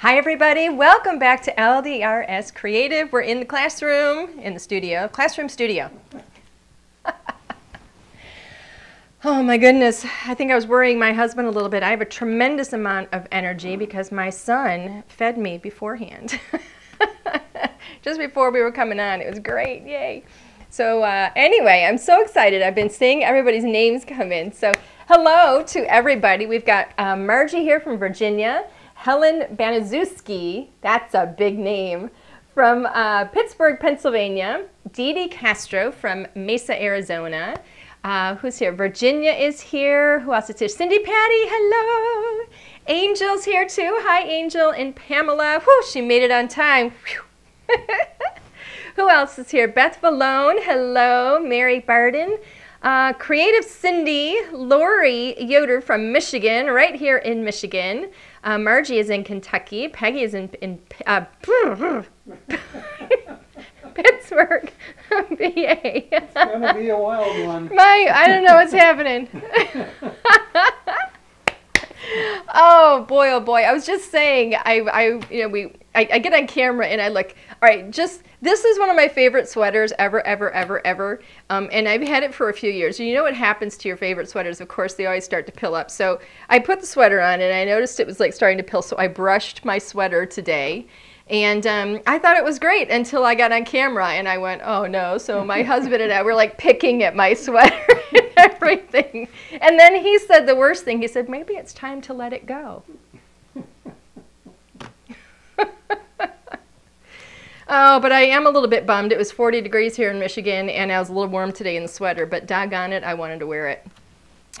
Hi everybody, welcome back to LDRS Creative. We're in the classroom, in the studio, classroom studio. Oh my goodness, I think I was worrying my husband a little bit. I have a tremendous amount of energy because my son fed me beforehand. Just before we were coming on, it was great, yay. So anyway, I'm so excited. I've been seeing everybody's names come in. So hello to everybody. We've got Margie here from Virginia. Helen Baniszewski, that's a big name, from Pittsburgh, Pennsylvania. Dee Dee Castro from Mesa, Arizona. Who's here? Virginia is here. Who else is here? Cindy, Patty, hello. Angel's here too. Hi, Angel and Pamela. Whew, she made it on time. Who else is here? Beth Valone, hello. Mary Barden. Creative Cindy, Lori Yoder from Michigan, right here in Michigan. Margie is in Kentucky. Peggy is in Pittsburgh, PA. It's going to be a wild one. I don't know what's happening. Oh boy, oh boy. I was just saying, I get on camera and I look, all right, this is one of my favorite sweaters ever. And I've had it for a few years. You know what happens to your favorite sweaters? Of course, they always start to pill up. So I put the sweater on and I noticed it was like starting to pill. So I brushed my sweater today and I thought it was great until I got on camera and I went, oh no. So my husband and I were like picking at my sweater and everything. And then he said the worst thing. He said, maybe it's time to let it go. Oh, but I am a little bit bummed. It was 40 degrees here in Michigan, and I was a little warm today in the sweater, but doggone it, I wanted to wear it.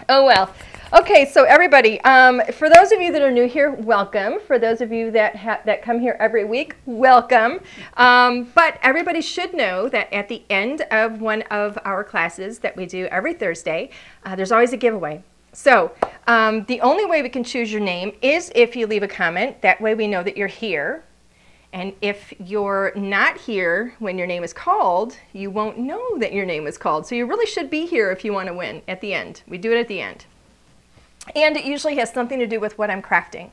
Oh, well. Okay, so everybody, for those of you that are new here, welcome. For those of you that come here every week, welcome. But everybody should know that at the end of one of our classes that we do every Thursday, there's always a giveaway. So the only way we can choose your name is if you leave a comment. That way we know that you're here. And if you're not here when your name is called, you won't know that your name is called. So you really should be here if you want to win at the end. We do it at the end. And it usually has something to do with what I'm crafting.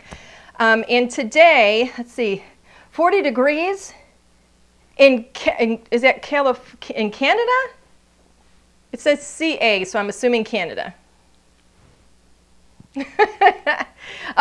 And today, let's see, 40 degrees in Canada? It says CA, so I'm assuming Canada.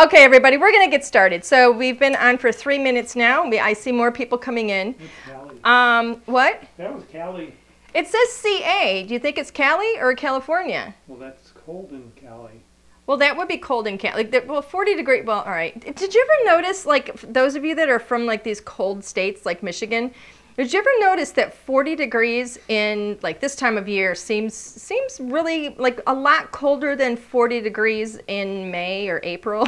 Okay, everybody, we're going to get started. So we've been on for 3 minutes now. I see more people coming in. It's Cali. What? That was Cali. It says CA. Do you think it's Cali or California? Well, that's cold in Cali. Well, that would be cold in Cali. Well, 40 degrees. Well, all right. Did you ever notice, like, those of you that are from, like, these cold states like Michigan, did you ever notice that 40 degrees in, like, this time of year seems really, like, a lot colder than 40 degrees in May or April?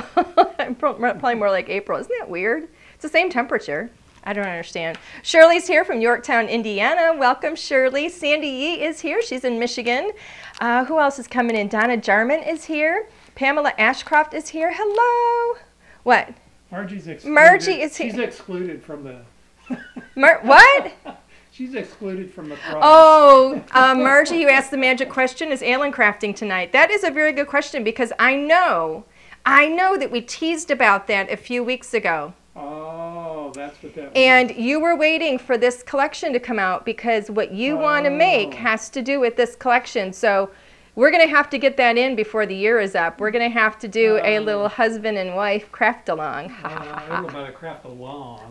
Probably more like April. Isn't that weird? It's the same temperature. I don't understand. Shirley's here from Yorktown, Indiana. Welcome, Shirley. Sandy Yee is here. She's in Michigan. Who else is coming in? Donna Jarman is here. Pamela Ashcroft is here. Hello. What? Margie's excluded. Margie is here. She's excluded from the... What? She's excluded from the prize. Oh, Margie, you asked the magic question, is Alan crafting tonight? That is a very good question because I know that we teased about that a few weeks ago. Oh, that's what that was. And you were waiting for this collection to come out because what you want to make has to do with this collection. So we're going to have to get that in before the year is up. We're going to have to do a little husband and wife craft-along.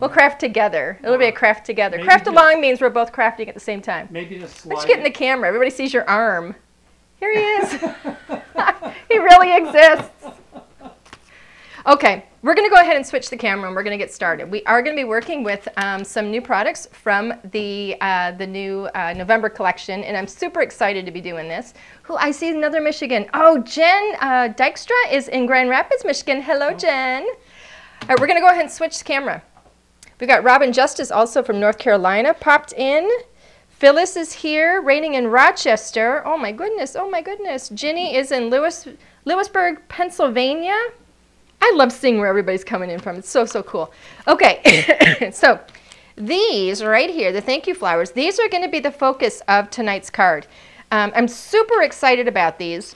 We'll craft together. It'll be a craft together. Craft-along means we're both crafting at the same time. Maybe just slide. Let's get in the camera. Everybody sees your arm. Here he is. He really exists. Okay, we're going to go ahead and switch the camera and we're going to get started. We are going to be working with some new products from the new November collection, and I'm super excited to be doing this. I see another Michigan. Oh, Jen Dykstra is in Grand Rapids, Michigan. Hello, Jen. All right, we're going to go ahead and switch the camera. We've got Robin Justice also from North Carolina popped in. Phyllis is here, reigning in Rochester. Oh, my goodness. Oh, my goodness. Ginny is in Lewisburg, Pennsylvania. I love seeing where everybody's coming in from. It's so, so cool. Okay, so these right here, the Thank You Flowers, these are going to be the focus of tonight's card. I'm super excited about these.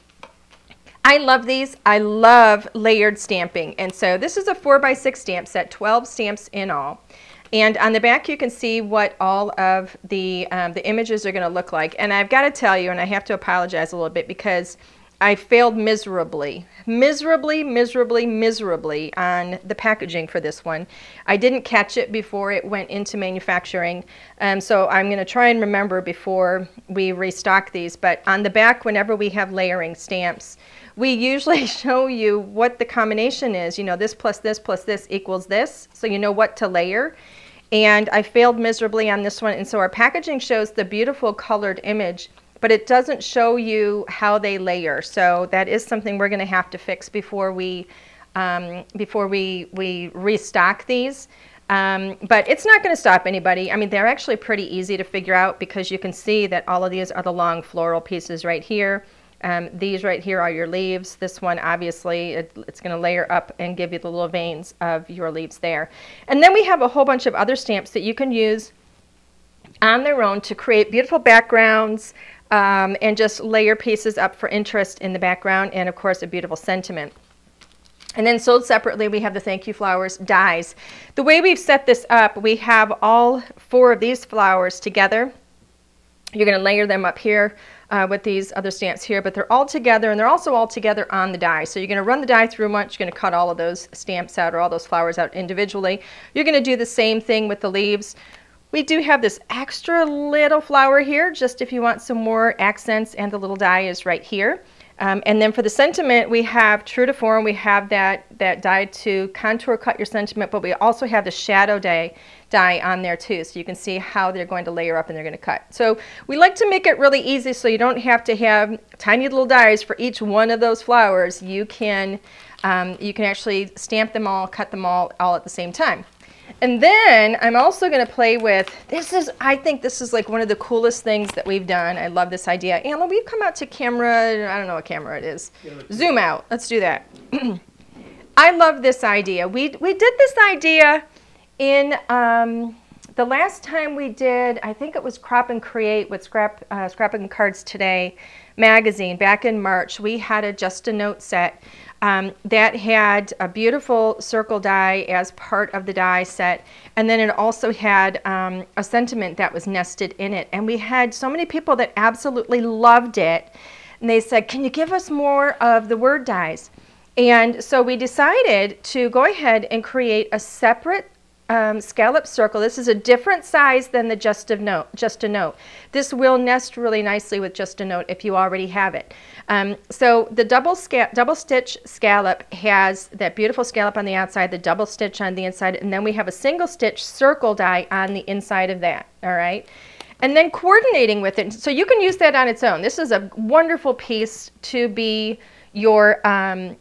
I love these. I love layered stamping. And so this is a 4x6 stamp set, 12 stamps in all. And on the back you can see what all of the images are going to look like. And I've got to tell you, and I have to apologize a little bit, because I failed miserably on the packaging for this one. I didn't catch it before it went into manufacturing, so I'm going to try and remember before we restock these. But on the back, whenever we have layering stamps, we usually show you what the combination is. You know, this plus this plus this equals this, so you know what to layer. And I failed miserably on this one, and so our packaging shows the beautiful colored image, but it doesn't show you how they layer. So that is something we're gonna have to fix before we restock these. But it's not gonna stop anybody. I mean, they're actually pretty easy to figure out, because you can see that all of these are the long floral pieces right here. These right here are your leaves. This one, obviously, it's gonna layer up and give you the little veins of your leaves there. And then we have a whole bunch of other stamps that you can use on their own to create beautiful backgrounds, and just layer pieces up for interest in the background, and of course a beautiful sentiment. And then sold separately, we have the Thank You Flowers dies. The way we've set this up, we have all four of these flowers together. You're going to layer them up here with these other stamps here, but they're all together, and they're also all together on the die. So you're going to run the die through once. You're going to cut all of those stamps out, or all those flowers out individually. You're going to do the same thing with the leaves. We do have this extra little flower here, just if you want some more accents, and the little die is right here. And then for the sentiment, we have true to form. We have that die to contour cut your sentiment, but we also have the shadow die on there too, so you can see how they're going to layer up and they're going to cut. So we like to make it really easy, so you don't have to have tiny little dies for each one of those flowers. You can actually stamp them all, cut them all at the same time. And then I'm also going to play with, I think this is like one of the coolest things that we've done. I love this idea. Anna, we've come out to camera, I don't know what camera it is. Zoom out. Let's do that. I love this idea. We did this idea in the last time we did, I think it was Crop and Create with Scrapbook and Cards Today magazine back in March. We had a Just a Note set. That had a beautiful circle die as part of the die set, and then it also had a sentiment that was nested in it. And we had so many people that absolutely loved it, and they said, can you give us more of the word dies? And so we decided to go ahead and create a separate scallop circle. This is a different size than the Just a Note. This will nest really nicely with Just a Note if you already have it. So the double stitch scallop has that beautiful scallop on the outside, the double stitch on the inside, and then we have a single stitch circle die on the inside of that. All right, and then coordinating with it, so you can use that on its own. This is a wonderful piece to be your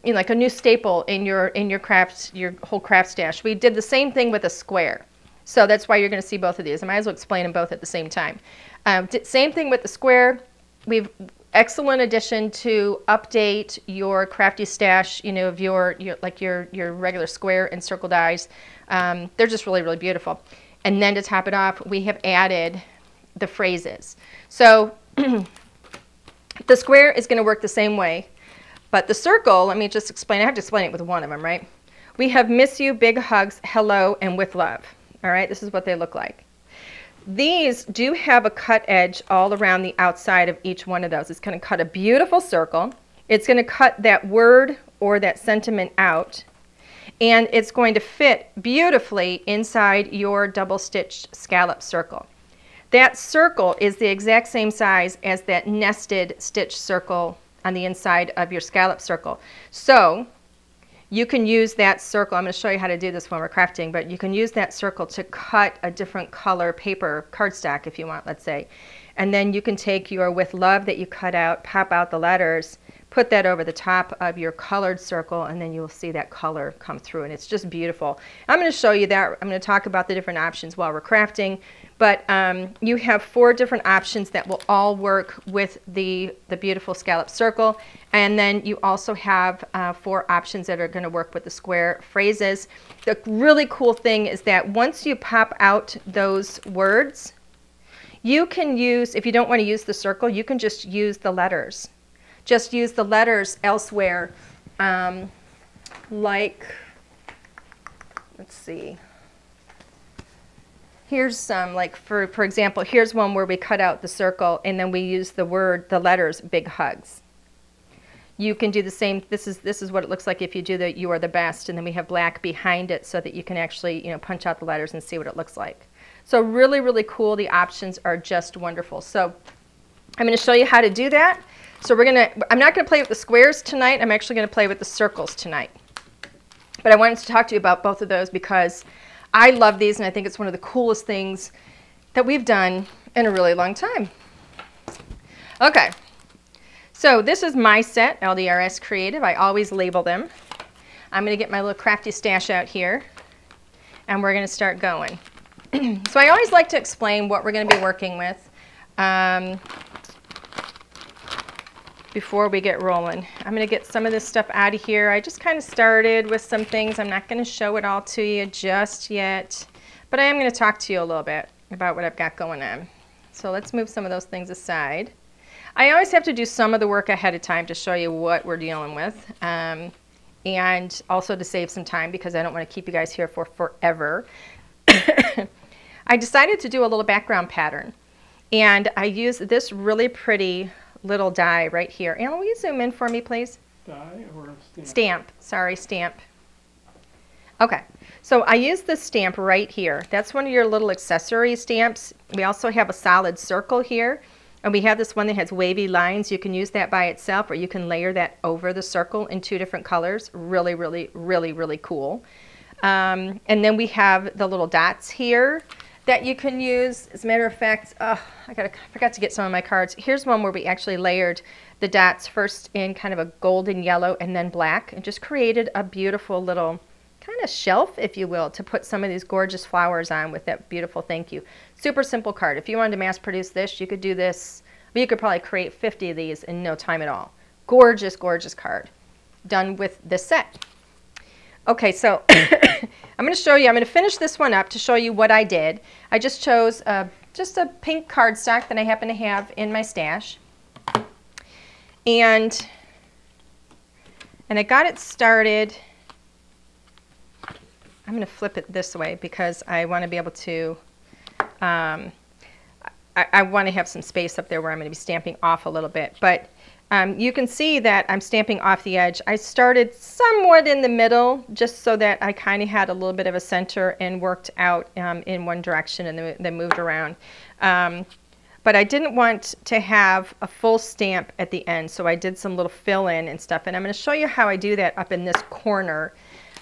you know, like a new staple in your crafts, your whole craft stash. We did the same thing with a square, so that's why you're going to see both of these. I might as well explain them both at the same time. Same thing with the square. We've excellent addition to update your crafty stash, you know, of your regular square and circle dies. They're just really beautiful. And then to top it off, we have added the phrases. So the square is going to work the same way. But the circle, let me just explain. I have to explain it with one of them, right? We have miss you, big hugs, hello, and with love. All right, this is what they look like. These do have a cut edge all around the outside of each one of those. It's going to cut a beautiful circle. It's going to cut that word or that sentiment out. And it's going to fit beautifully inside your double-stitched scallop circle. That circle is the exact same size as that nested stitch circle on the inside of your scallop circle. So you can use that circle. I'm going to show you how to do this when we're crafting, but you can use that circle to cut a different color paper, cardstock if you want, let's say. And then you can take your with love that you cut out, pop out the letters, put that over the top of your colored circle, and then you will see that color come through, and it's just beautiful. I'm going to show you that. I'm going to talk about the different options while we're crafting, but you have four different options that will all work with the beautiful scallop circle, and then you also have four options that are going to work with the square phrases. The really cool thing is that once you pop out those words, you can use, if you don't want to use the circle, you can just use the letters just use the letters elsewhere. Like, let's see. Here's some, like for example, here's one where we cut out the circle and then we use the word, the letters, big hugs. You can do the same. This is what it looks like if you do the "You Are the Best," and then we have black behind it so that you can actually, you know, punch out the letters and see what it looks like. So really, really cool. The options are just wonderful. So I'm going to show you how to do that. So we're going to, I'm not going to play with the squares tonight. I'm actually going to play with the circles tonight. But I wanted to talk to you about both of those because I love these and I think it's one of the coolest things that we've done in a really long time. Okay. So this is my set, LDRS Creative. I always label them. I'm going to get my little crafty stash out here and we're going to start going. So I always like to explain what we're going to be working with before we get rolling. I'm going to get some of this stuff out of here. I just kind of started with some things. I'm not going to show it all to you just yet, but I am going to talk to you a little bit about what I've got going on. So let's move some of those things aside. I always have to do some of the work ahead of time to show you what we're dealing with. And also to save some time because I don't want to keep you guys here for forever. I decided to do a little background pattern and I use this really pretty little die right here. Anna, will you zoom in for me, please? Die or stamp? Stamp. Sorry, stamp. Okay, so I use this stamp right here. That's one of your little accessory stamps. We also have a solid circle here and we have this one that has wavy lines. You can use that by itself or you can layer that over the circle in two different colors. Really, really, really, really cool. And then we have the little dots here that you can use. As a matter of fact, I forgot to get some of my cards. Here's one where we actually layered the dots first in kind of a golden yellow and then black and just created a beautiful little kind of shelf, if you will, to put some of these gorgeous flowers on with that beautiful thank you. Super simple card. If you wanted to mass produce this, you could do this, but you could probably create 50 of these in no time at all. Gorgeous, gorgeous card done with this set. Okay, so I'm going to finish this one up to show you what I did. I just chose just a pink cardstock that I happen to have in my stash. And I got it started. I'm going to flip it this way because I want to be able to, I want to have some space up there where I'm going to be stamping off a little bit. But you can see that I'm stamping off the edge. I started somewhat in the middle just so that I kind of had a little bit of a center and worked out in one direction and then moved around. But I didn't want to have a full stamp at the end, so I did some little fill-in and stuff. And I'm going to show you how I do that up in this corner.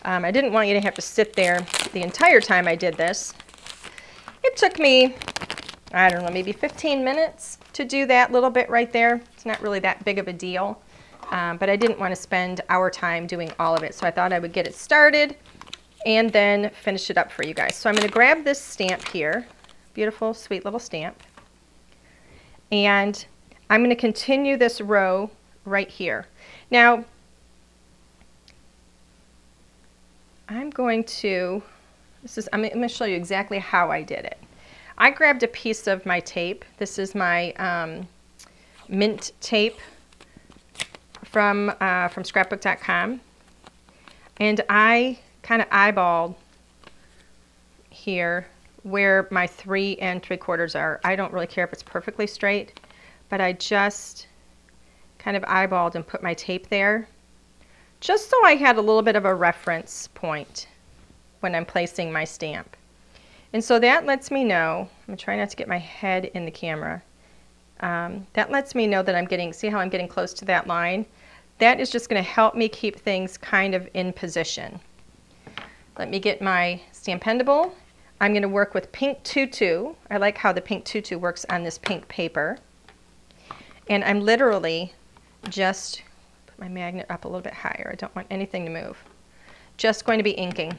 I didn't want you to have to sit there the entire time I did this. It took me, I don't know, maybe 15 minutes to do that little bit right there. It's not really that big of a deal, but I didn't want to spend our time doing all of it. So I thought I would get it started and then finish it up for you guys. So I'm going to grab this stamp here, beautiful, sweet little stamp. And I'm going to continue this row right here. Now, I'm going to show you exactly how I did it. I grabbed a piece of my tape. This is my mint tape from scrapbook.com. And I kind of eyeballed here where my 3 3/4 are. I don't really care if it's perfectly straight, but I just kind of eyeballed and put my tape there just so I had a little bit of a reference point when I'm placing my stamp. And so that lets me know, I'm going to try not to get my head in the camera, that lets me know that I'm getting, see how I'm getting close to that line? That is just going to help me keep things kind of in position. Let me get my Stampendable. I'm going to work with Pink Tutu. I like how the Pink Tutu works on this pink paper. And I'm literally just, put my magnet up a little bit higher, I don't want anything to move, just going to be inking.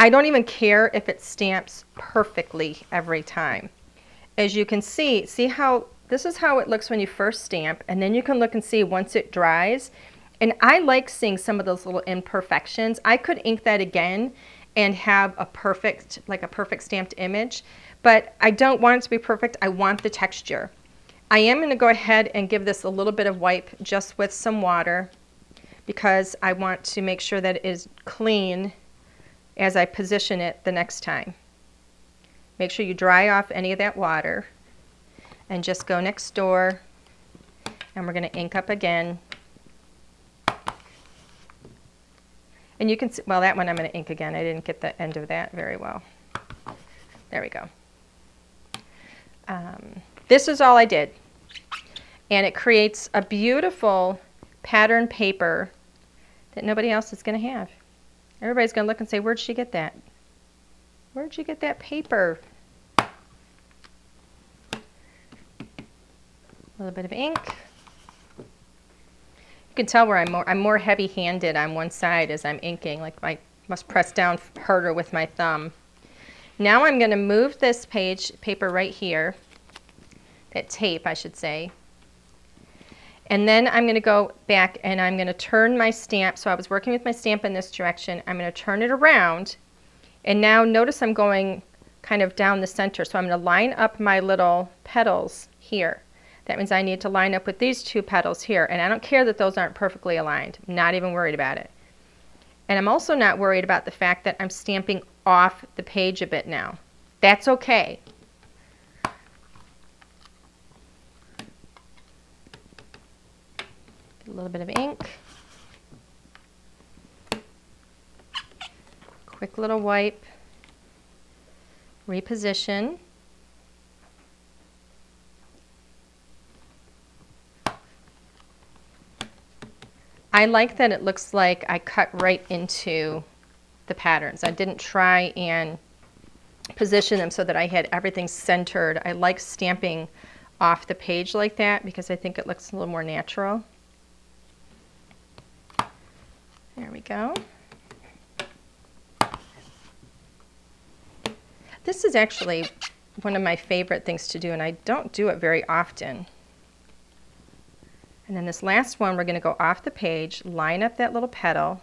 I don't even care if it stamps perfectly every time. As you can see how, this is how it looks when you first stamp, and then you can look and see once it dries. And I like seeing some of those little imperfections. I could ink that again and have a perfect, like a perfect stamped image, but I don't want it to be perfect. I want the texture. I am going to go ahead and give this a little bit of wipe just with some water because I want to make sure that it is clean as I position it the next time. Make sure you dry off any of that water and just go next door, and we're going to ink up again. And you can see, well, that one I'm going to ink again. I didn't get the end of that very well. There we go. This is all I did, and it creates a beautiful pattern paper that nobody else is going to have. Everybody's going to look and say, where'd she get that? Where'd you get that paper? A little bit of ink. You can tell where I'm more heavy-handed on one side as I'm inking, like I must press down harder with my thumb. Now I'm going to move this paper right here, that tape I should say, and then I'm going to go back and I'm going to turn my stamp. So I was working with my stamp in this direction. I'm going to turn it around, and now notice I'm going kind of down the center. So I'm going to line up my little petals here. That means I need to line up with these two petals here, and I don't care that those aren't perfectly aligned. I'm not even worried about it. And I'm also not worried about the fact that I'm stamping off the page a bit now. That's okay. A little bit of ink. Quick little wipe. Reposition. I like that it looks like I cut right into the patterns. I didn't try and position them so that I had everything centered. I like stamping off the page like that because I think it looks a little more natural. There we go. This is actually one of my favorite things to do, and I don't do it very often. And then this last one, we're going to go off the page, line up that little petal,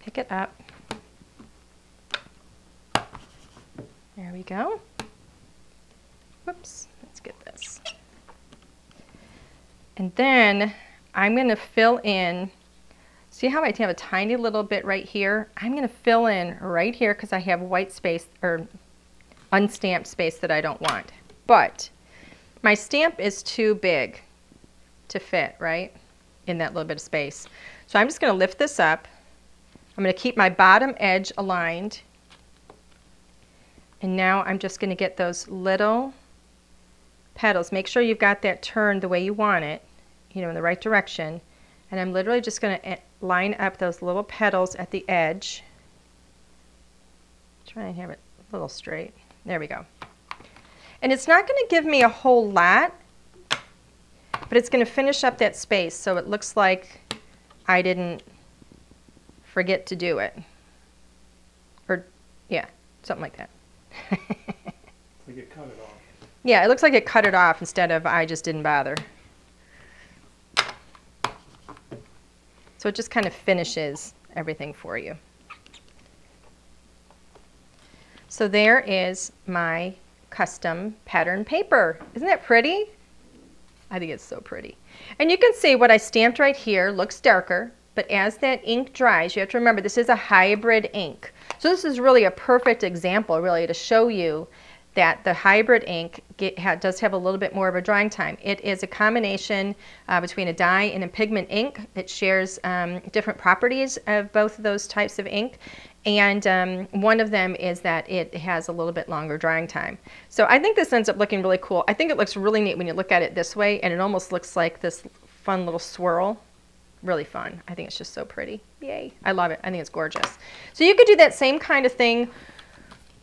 pick it up. There we go. Whoops, let's get this. And then I'm going to fill in, see how I have a tiny little bit right here? I'm going to fill in right here because I have white space or unstamped space that I don't want. But my stamp is too big to fit, right, in that little bit of space. So I'm just going to lift this up. I'm going to keep my bottom edge aligned. And now I'm just going to get those little petals. Make sure you've got that turned the way you want it, you know, in the right direction. And I'm literally just going to line up those little petals at the edge. Try and have it a little straight. There we go. And it's not going to give me a whole lot, but it's going to finish up that space so it looks like I didn't forget to do it. Or, yeah, something like that. We could cut it off. Yeah, it looks like it cut it off instead of I just didn't bother. So it just kind of finishes everything for you. So there is my custom pattern paper. Isn't that pretty? I think it's so pretty. And you can see what I stamped right here looks darker, but as that ink dries, you have to remember this is a hybrid ink. So this is really a perfect example, really, to show you that the hybrid ink does have a little bit more of a drying time. It is a combination between a dye and a pigment ink. It shares different properties of both of those types of ink, and one of them is that it has a little bit longer drying time. So I think this ends up looking really cool. I think it looks really neat when you look at it this way, and it almost looks like this fun little swirl. Really fun. I think it's just so pretty. Yay. I love it. I think it's gorgeous. So you could do that same kind of thing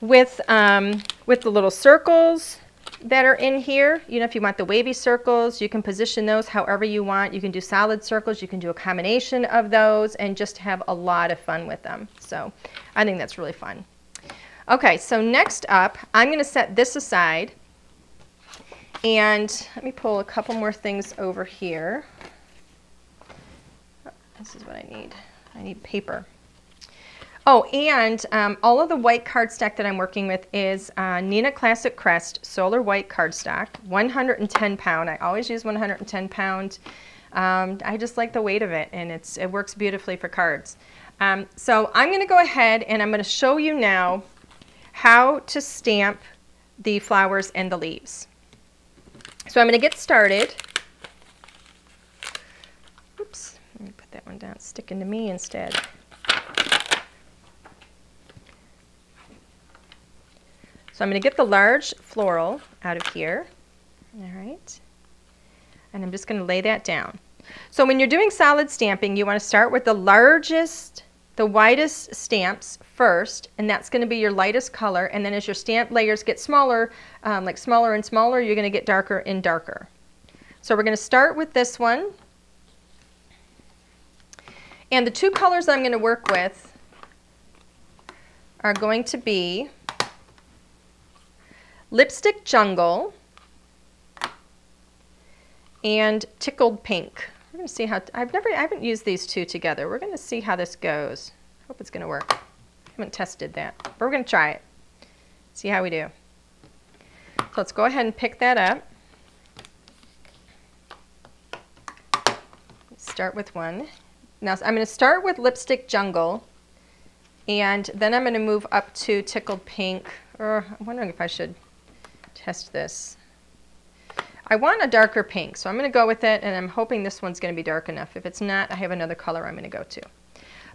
with the little circles that are in here. You know, if you want the wavy circles, you can position those however you want. You can do solid circles, you can do a combination of those, and just have a lot of fun with them. So I think that's really fun. Okay, so next up, I'm going to set this aside, and let me pull a couple more things over here. Oh, this is what I need. I need paper. Oh, and all of the white cardstock that I'm working with is Nina Classic Crest Solar White Cardstock, 110 pound. I always use 110 pound. I just like the weight of it, and it works beautifully for cards. So I'm going to go ahead and I'm going to show you now how to stamp the flowers and the leaves. So I'm going to get started. Oops, let me put that one down. It's sticking to me instead. So I'm going to get the large floral out of here, all right, and I'm just going to lay that down. So when you're doing solid stamping, you want to start with the largest, the widest stamps first, and that's going to be your lightest color, and then as your stamp layers get smaller, like smaller and smaller, you're going to get darker and darker. So we're going to start with this one, and the two colors I'm going to work with are going to be Lipstick Jungle and Tickled Pink. We're going to see how, I haven't used these two together. We're going to see how this goes. Hope it's going to work. I haven't tested that, but we're going to try it. See how we do. So let's go ahead and pick that up. Let's start with one. Now I'm going to start with Lipstick Jungle, and then I'm going to move up to Tickled Pink. Or I'm wondering if I should test this. I want a darker pink, so I'm going to go with it, and I'm hoping this one's going to be dark enough. If it's not, I have another color I'm going to go to.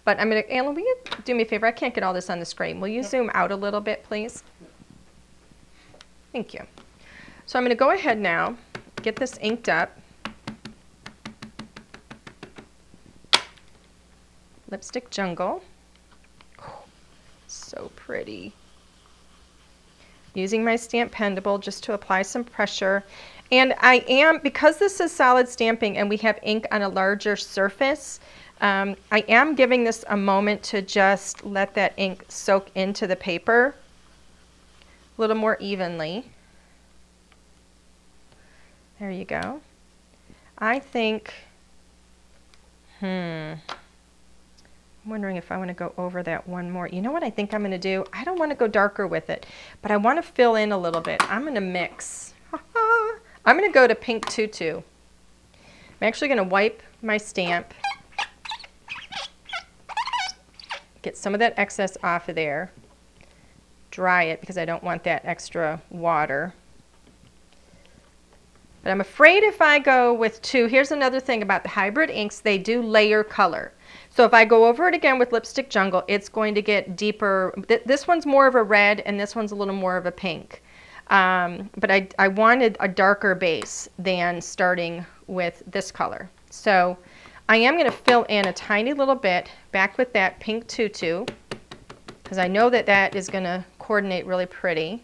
But I'm going to, Alan, will you do me a favor? I can't get all this on the screen. Will you zoom out a little bit, please? Thank you. So I'm going to go ahead now, get this inked up. Lipstick Jungle. Oh, so pretty. Using my stamp pendable just to apply some pressure. And I am, because this is solid stamping and we have ink on a larger surface, I am giving this a moment to just let that ink soak into the paper a little more evenly. There you go. I think, I'm wondering if I want to go over that one more. You know what I think I'm going to do? I don't want to go darker with it, but I want to fill in a little bit. I'm going to mix. I'm going to go to Pink Tutu. I'm actually going to wipe my stamp. Get some of that excess off of there. Dry it because I don't want that extra water. But I'm afraid if I go with two, here's another thing about the hybrid inks, they do layer color. So if I go over it again with Lipstick Jungle, it's going to get deeper. This one's more of a red, and this one's a little more of a pink. But I wanted a darker base than starting with this color. So I am going to fill in a tiny little bit back with that Pink Tutu, because I know that that is going to coordinate really pretty.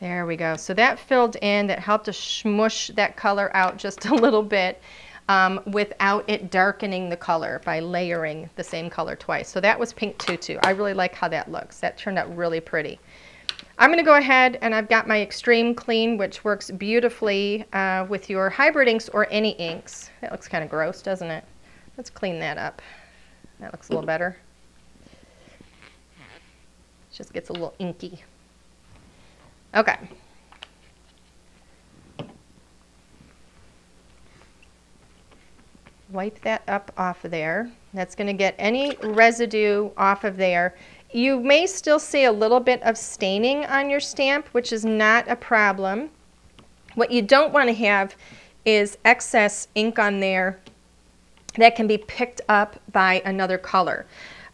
There we go. So that filled in, that helped to smush that color out just a little bit without it darkening the color by layering the same color twice. So that was Pink Tutu. I really like how that looks. That turned out really pretty. I'm going to go ahead, and I've got my Extreme Clean, which works beautifully with your hybrid inks or any inks. That looks kind of gross, doesn't it? Let's clean that up. That looks a little better. It just gets a little inky. Okay. Wipe that up off of there. That's going to get any residue off of there. You may still see a little bit of staining on your stamp, which is not a problem. What you don't want to have is excess ink on there that can be picked up by another color.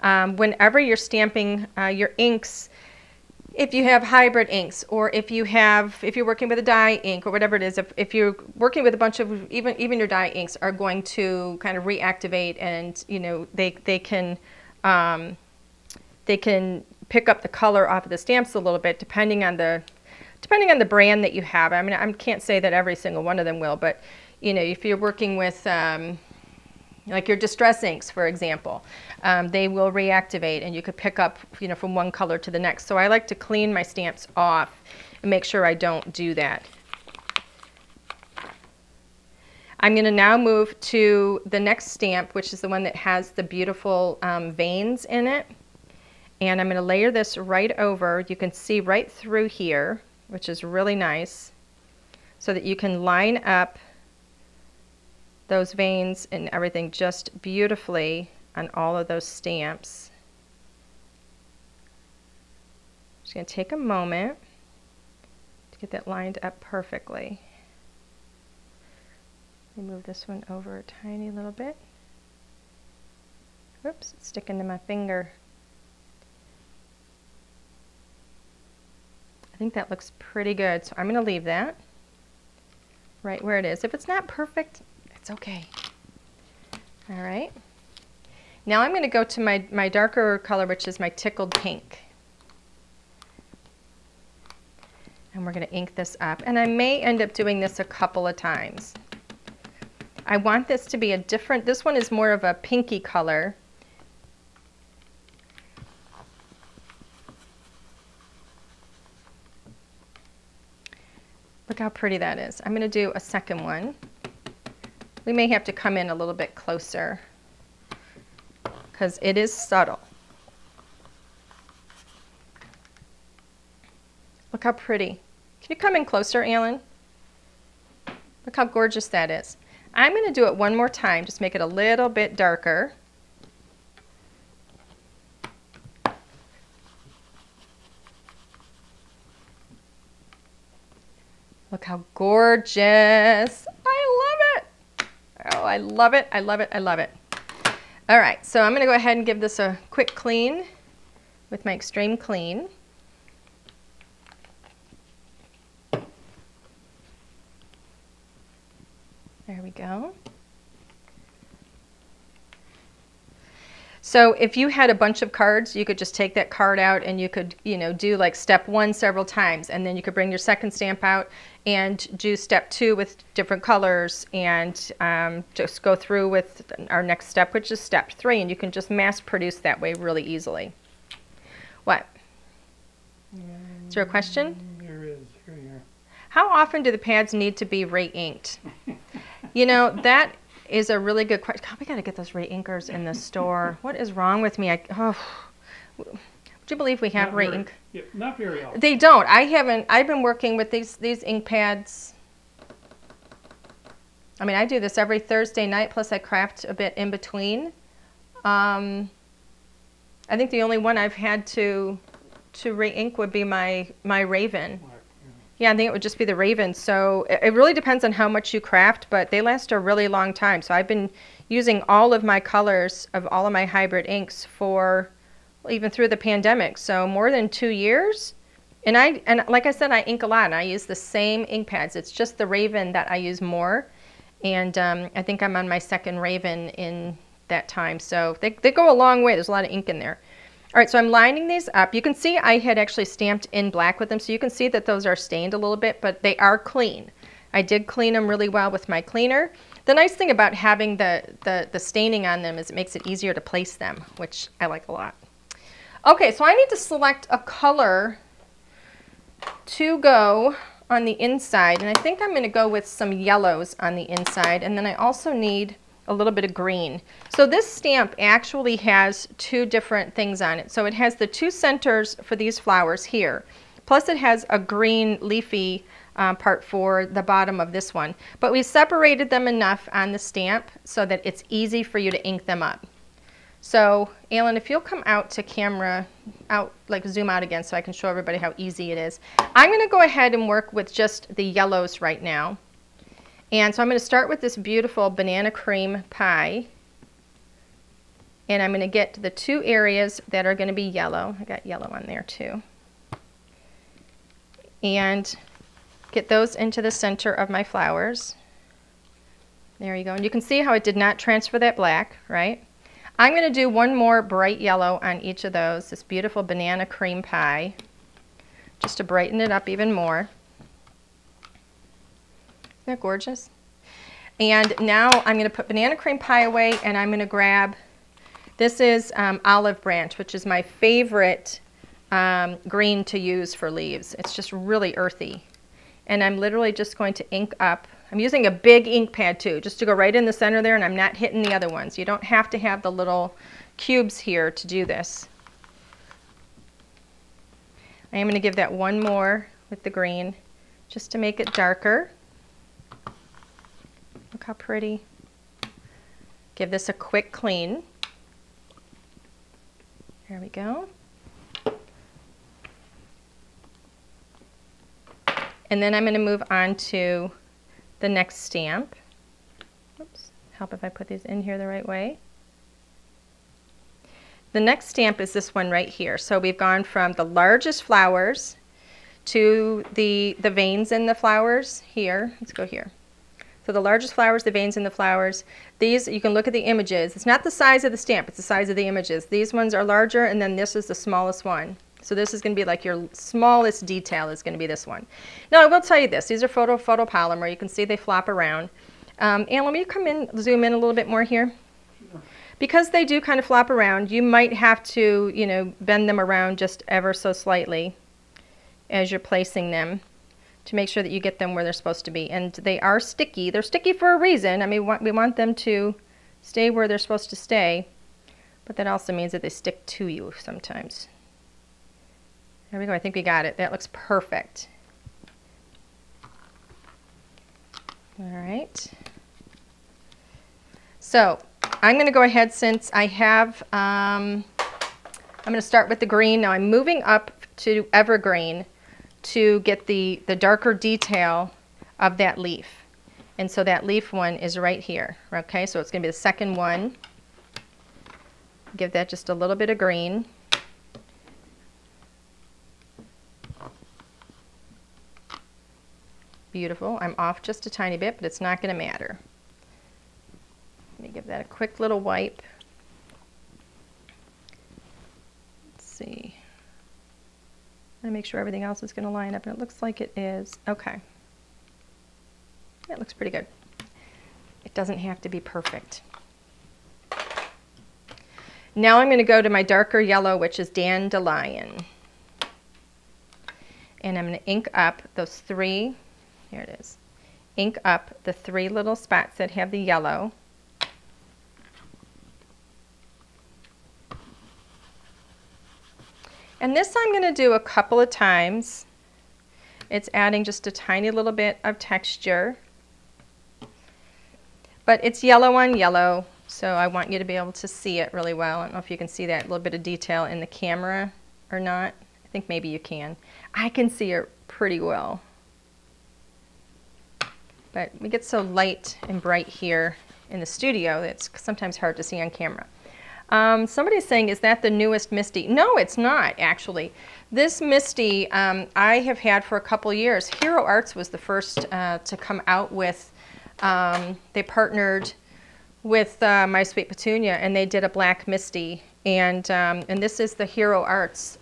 Whenever you're stamping your inks, if you have hybrid inks, or if you're working with a dye ink or whatever it is, if you're working with a bunch of, even your dye inks are going to kind of reactivate, and you know they can pick up the color off of the stamps a little bit, depending on the brand that you have. I mean, I can't say that every single one of them will, but you know, if you're working with like your distress inks, for example, they will reactivate, and you could pick up, you know, from one color to the next. So I like to clean my stamps off and make sure I don't do that. I'm going to now move to the next stamp, which is the one that has the beautiful veins in it. And I'm going to layer this right over. You can see right through here, which is really nice, so that you can line up those veins and everything just beautifully on all of those stamps. Just going to take a moment to get that lined up perfectly. Move this one over a tiny little bit. Oops, it's sticking to my finger. I think that looks pretty good, so I'm going to leave that right where it is. If it's not perfect, it's okay. All right. Now I'm going to go to my darker color, which is my Tickled Pink. And we're going to ink this up. And I may end up doing this a couple of times. I want this to be a different, this one is more of a pinky color. Look how pretty that is. I'm going to do a second one. We may have to come in a little bit closer because it is subtle. Look how pretty. Can you come in closer, Alan? Look how gorgeous that is. I'm going to do it one more time, just make it a little bit darker. Look how gorgeous. I love it. Oh, I love it. I love it. I love it. All right, so I'm going to go ahead and give this a quick clean with my Extreme Clean. There we go. So if you had a bunch of cards, you could just take that card out and you could, you know, do like step one several times, and then you could bring your second stamp out and do step two with different colors, and just go through with our next step, which is step three, and you can just mass produce that way really easily. What? Is there a question? There is. Here. How often do the pads need to be re-inked? You know, that is a really good question. God, we got to get those re-inkers in the store. What is wrong with me? Would you believe we have re-ink? Yeah, not very often. They don't. I haven't. I've been working with these ink pads. I mean, I do this every Thursday night, plus I craft a bit in between. I think the only one I've had to re-ink would be my Raven. Yeah, I think it would just be the Raven. So it really depends on how much you craft, but they last a really long time. So I've been using all of my colors of all of my hybrid inks for, well, even through the pandemic. So more than 2 years. And like I said, I ink a lot and I use the same ink pads. It's just the Raven that I use more. And I think I'm on my second Raven in that time. So they go a long way. There's a lot of ink in there. All right, so I'm lining these up. You can see I had actually stamped in black with them, so you can see that those are stained a little bit, but they are clean. I did clean them really well with my cleaner. The nice thing about having the staining on them is it makes it easier to place them, which I like a lot. Okay, so I need to select a color to go on the inside, and I think I'm gonna go with some yellows on the inside, and then I also need a little bit of green. So this stamp actually has two different things on it. So it has the two centers for these flowers here, plus it has a green leafy part for the bottom of this one. But we separated them enough on the stamp so that it's easy for you to ink them up. So Alan, if you'll come out to camera, like zoom out again so I can show everybody how easy it is. I'm gonna go ahead and work with just the yellows right now. And so I'm going to start with this beautiful Banana Cream Pie. And I'm going to get to the two areas that are going to be yellow. I got yellow on there too. And get those into the center of my flowers. There you go. And you can see how it did not transfer that black, right? I'm going to do one more bright yellow on each of those, this beautiful Banana Cream Pie, just to brighten it up even more. They're gorgeous. And now I'm going to put Banana Cream Pie away, and I'm going to grab, this is Olive Branch, which is my favorite green to use for leaves. It's just really earthy. And I'm literally just going to ink up I'm using a big ink pad too, just to go right in the center there, and I'm not hitting the other ones. You don't have to have the little cubes here to do this. I am going to give that one more with the green, just to make it darker. Look how pretty. Give this a quick clean. There we go. And then I'm going to move on to the next stamp. Oops, help if I put these in here the right way. The next stamp is this one right here. So we've gone from the largest flowers to the veins in the flowers here. Let's go here. So the largest flowers, the veins in the flowers. These, you can look at the images. It's not the size of the stamp, it's the size of the images. These ones are larger, and then this is the smallest one. So this is going to be like your smallest detail is going to be this one. Now I will tell you this, these are photopolymer. You can see they flop around. And let me zoom in a little bit more here. Because they do kind of flop around, you might have to, you know, bend them around just ever so slightly as you're placing them to make sure that you get them where they're supposed to be. And they are sticky. They're sticky for a reason. I mean, we want them to stay where they're supposed to stay, but that also means that they stick to you sometimes. There we go, I think we got it. That looks perfect. All right. So I'm going to go ahead, since I have, I'm going to start with the green. Now I'm moving up to Evergreen to get the darker detail of that leaf. And so that leaf one is right here. Okay, so it's going to be the second one. Give that just a little bit of green. Beautiful. I'm off just a tiny bit, but it's not going to matter. Let me give that a quick little wipe. Let's see. I'm going to make sure everything else is going to line up, and it looks like it is. Okay. That looks pretty good. It doesn't have to be perfect. Now I'm going to go to my darker yellow, which is Dandelion. And I'm going to ink up those three. Here it is. Ink up the three little spots that have the yellow. And this I'm going to do a couple of times. It's adding just a tiny little bit of texture. But it's yellow on yellow, so I want you to be able to see it really well. I don't know if you can see that little bit of detail in the camera or not. I think maybe you can. I can see it pretty well. But we get so light and bright here in the studio that it's sometimes hard to see on camera. Somebody's saying, is that the newest Misti? No, it's not, actually. This Misti I have had for a couple years. Hero Arts was the first to come out with, they partnered with My Sweet Petunia, and they did a black Misti. And this is the Hero Arts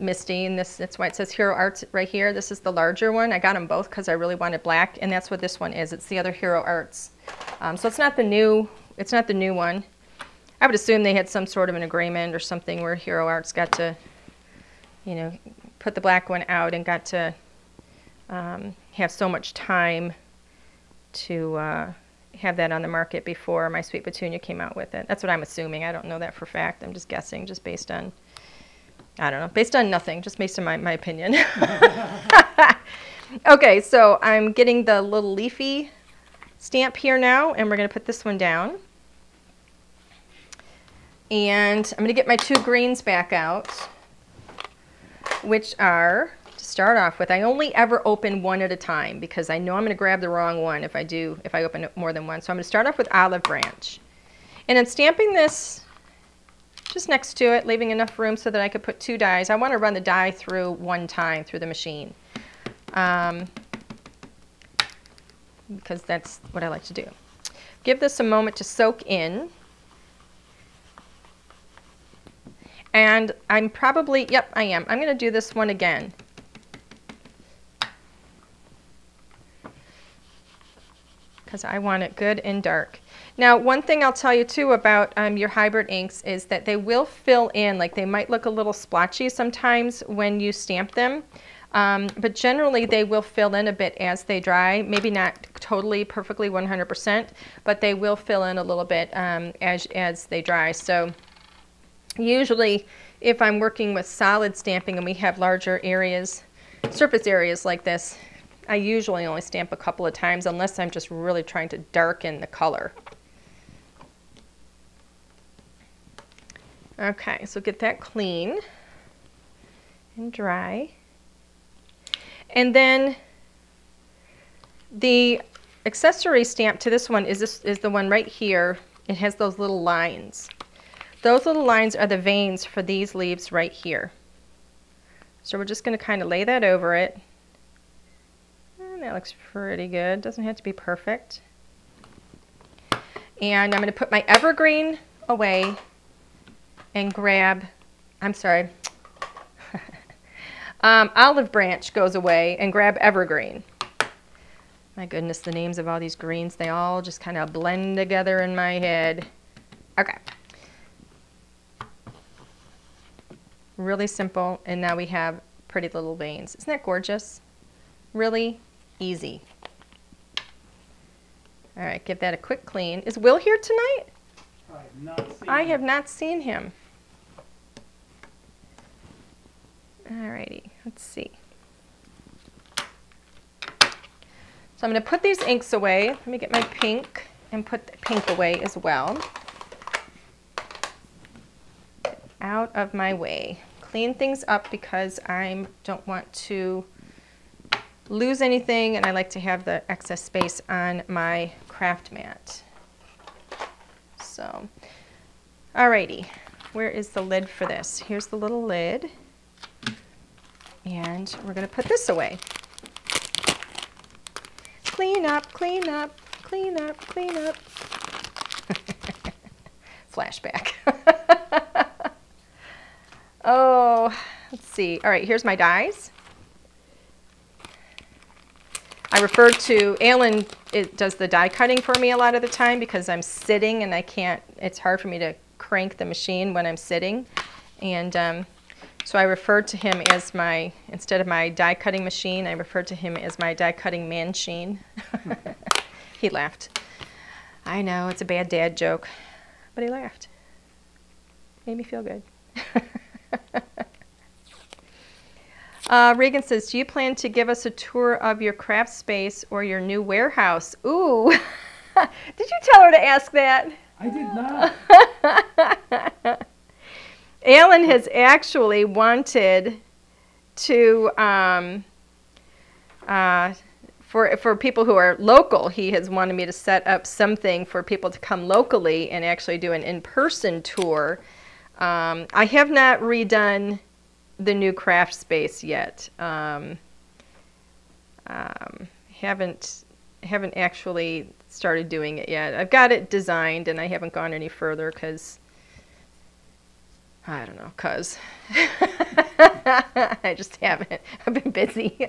Misti, and that's why it says Hero Arts right here. This is the larger one. I got them both because I really wanted black, and that's what this one is. It's the other Hero Arts. So it's not the new one. I would assume they had some sort of an agreement or something where Hero Arts got to, you know, put the black one out and got to have so much time to have that on the market before My Sweet Petunia came out with it. That's what I'm assuming. I don't know that for a fact. I'm just guessing, just based on, I don't know, based on nothing, just based on my opinion. Okay, so I'm getting the little leafy stamp here now, and we're going to put this one down. And I'm going to get my two greens back out, which are, to start off with, I only ever open one at a time because I know I'm going to grab the wrong one if I open more than one. So I'm going to start off with Olive Branch. And I'm stamping this just next to it, leaving enough room so that I could put two dies. I want to run the die through one time through the machine because that's what I like to do. Give this a moment to soak in. And I'm probably, yep, I am. I'm going to do this one again. Because I want it good and dark. Now, one thing I'll tell you too about your hybrid inks is that they will fill in, like they might look a little splotchy sometimes when you stamp them. But generally they will fill in a bit as they dry, maybe not totally perfectly 100%, but they will fill in a little bit as they dry. So usually if I'm working with solid stamping and we have larger areas, surface areas like this, I usually only stamp a couple of times unless I'm just really trying to darken the color. Okay, so get that clean and dry. And then the accessory stamp to this one is the one right here. It has those little lines. Those little lines are the veins for these leaves right here. So we're just going to kind of lay that over it. And that looks pretty good. Doesn't have to be perfect. And I'm going to put my evergreen away and grab, I'm sorry, Olive Branch goes away and grab Evergreen. My goodness, the names of all these greens, they all just kind of blend together in my head. Okay. Really simple, and now we have pretty little veins. Isn't that gorgeous? Really easy. All right, give that a quick clean. Is Will here tonight? I have not seen him. Alrighty, let's see. So I'm going to put these inks away. Let me get my pink and put the pink away as well. Out of my way. Clean things up because I don't want to lose anything, and I like to have the excess space on my craft mat. So, alrighty, where is the lid for this? Here's the little lid. And we're going to put this away. Clean up, clean up, clean up, clean up. Flashback. Oh, let's see. All right, here's my dies. I refer to, Alan does the die cutting for me a lot of the time because I'm sitting and I can't, it's hard for me to crank the machine when I'm sitting. And, so I referred to him as my, instead of my die cutting machine, I referred to him as my die cutting man-sheen. He laughed. I know, it's a bad dad joke, but he laughed. Made me feel good. Regan says, do you plan to give us a tour of your craft space or your new warehouse? Ooh, did you tell her to ask that? I did not. Alan has actually wanted to, for people who are local, he has wanted me to set up something for people to come locally and actually do an in-person tour. I have not redone the new craft space yet. Haven't actually started doing it yet. I've got it designed and I haven't gone any further because I don't know, cuz. I just haven't. I've been busy.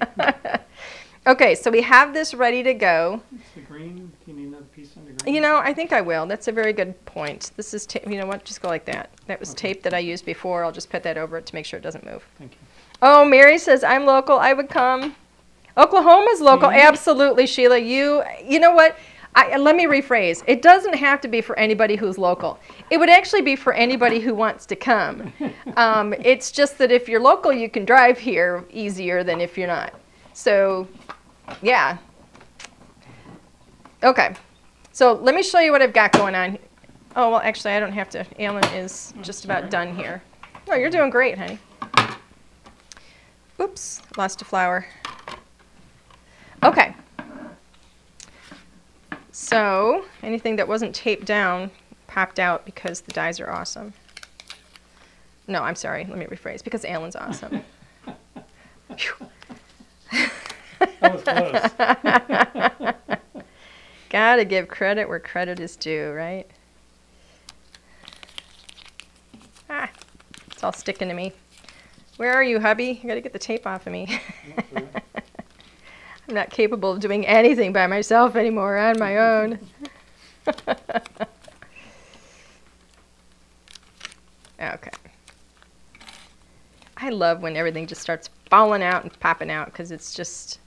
Okay, so we have this ready to go. It's the green. Do you need another piece on the green? You know, I think I will. That's a very good point. This is, you know what, just go like that. That was okay. Tape that I used before. I'll just put that over it to make sure it doesn't move. Thank you. Oh, Mary says, I'm local. I would come. Oklahoma's local. Yeah. Absolutely, Sheila. You know what? Let me rephrase. It doesn't have to be for anybody who's local. It would actually be for anybody who wants to come. It's just that if you're local, you can drive here easier than if you're not. So, yeah. Okay. So let me show you what I've got going on. Oh, well, actually, I don't have to. Alan is just about done here. Oh, you're doing great, honey. Oops, lost a flower. Okay. So anything that wasn't taped down popped out because the dies are awesome. No, I'm sorry. Let me rephrase. Because Alan's awesome. That was close. Gotta give credit where credit is due, right? Ah, it's all sticking to me. Where are you, hubby? You gotta get the tape off of me. I'm not capable of doing anything by myself anymore on my own. Okay. I love when everything just starts falling out and popping out, because it's just,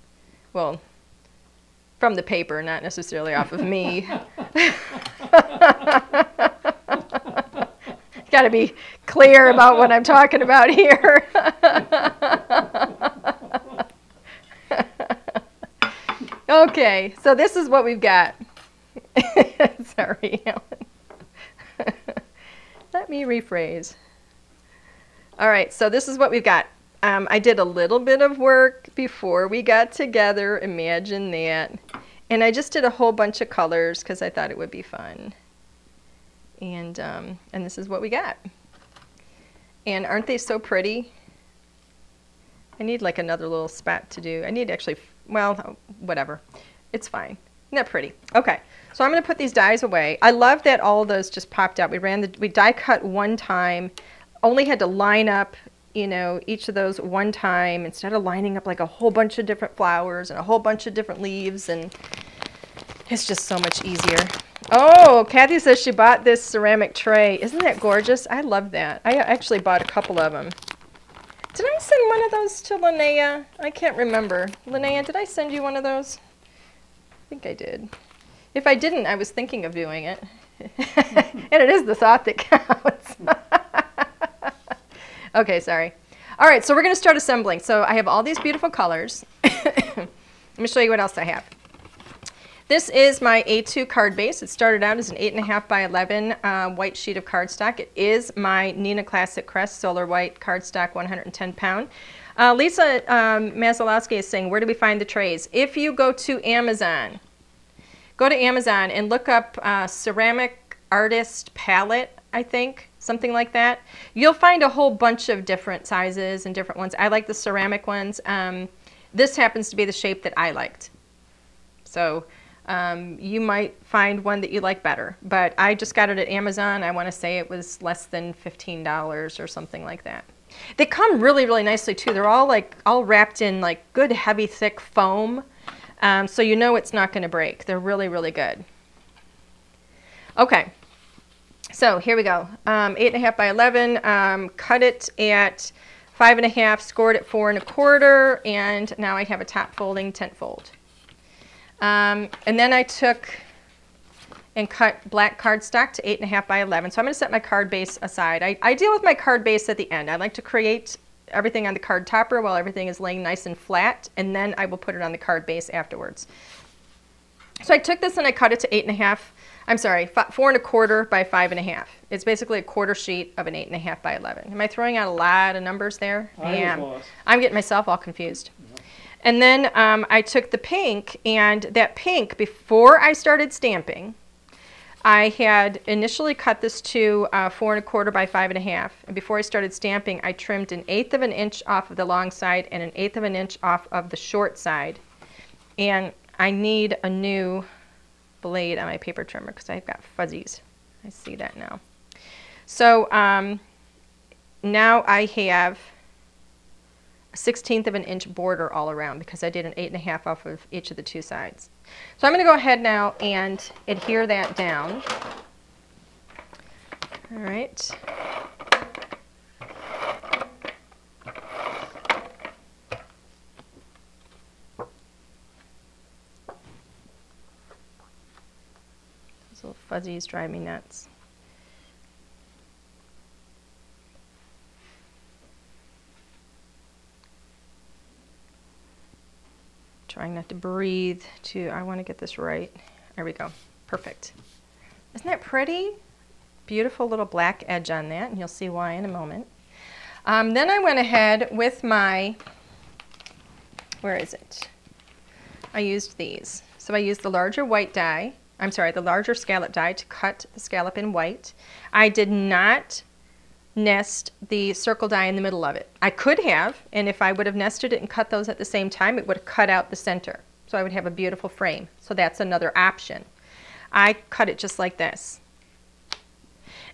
well, from the paper, not necessarily off of me. Got to be clear about what I'm talking about here. Okay, so this is what we've got. Sorry, Helen. Let me rephrase. All right, so this is what we've got. I did a little bit of work before we got together, imagine that. And I just did a whole bunch of colors because I thought it would be fun. And this is what we got. And aren't they so pretty? I need like another little spot to do. I need actually, well, whatever. It's fine. Isn't that pretty? Okay, so I'm gonna put these dies away. I love that all of those just popped out. We die cut one time, only had to line up, you know, each of those one time instead of lining up like a whole bunch of different flowers and a whole bunch of different leaves, and it's just so much easier. Oh, Kathy says she bought this ceramic tray. Isn't that gorgeous? I love that. I actually bought a couple of them. Did I send one of those to Linnea? I can't remember. Linnea, did I send you one of those? I think I did. If I didn't, I was thinking of doing it. And it is the thought that counts. Okay, sorry. All right, so we're going to start assembling. So I have all these beautiful colors. Let me show you what else I have. This is my A2 card base. It started out as an 8.5 by 11 white sheet of cardstock. It is my Nina Classic Crest Solar White cardstock, 110 pound. Lisa Mazalowski is saying, where do we find the trays? If you go to Amazon, go to Amazon and look up ceramic artist palette, I think, something like that. You'll find a whole bunch of different sizes and different ones. I like the ceramic ones. This happens to be the shape that I liked. So you might find one that you like better, but I just got it at Amazon. I want to say it was less than $15 or something like that. They come really, really nicely too. They're all like all wrapped in like good, heavy, thick foam. So you know it's not going to break. They're really, really good. Okay. So here we go. 8.5 by 11, cut it at 5.5, scored at 4.25, and now I have a top folding tent fold. And then I took and cut black cardstock to 8.5 by 11. So I'm going to set my card base aside. I deal with my card base at the end. I like to create everything on the card topper while everything is laying nice and flat, and then I will put it on the card base afterwards. So I took this and I cut it to 8.5. I'm sorry, 4.25 by 5.5. It's basically a quarter sheet of an 8.5 by 11. Am I throwing out a lot of numbers there? I am. I'm getting myself all confused. Yeah. And then I took the pink, and that pink, before I started stamping, I had initially cut this to 4.25 by 5.5. And before I started stamping, I trimmed 1/8 of an inch off of the long side and 1/8 of an inch off of the short side. And I need a new blade on my paper trimmer because I've got fuzzies. I see that now. So now I have a 1/16 of an inch border all around because I did an 8.5 off of each of the two sides. So I'm going to go ahead now and adhere that down. All right. Little fuzzies drive me nuts. Trying not to breathe too. I want to get this right. There we go. Perfect. Isn't that pretty? Beautiful little black edge on that, and you'll see why in a moment. Then I went ahead with my, where is it? I used these. So I used the larger white die. I'm sorry, the larger scallop die to cut the scallop in white. I did not nest the circle die in the middle of it. I could have, and if I would have nested it and cut those at the same time, it would have cut out the center. So I would have a beautiful frame. So that's another option. I cut it just like this.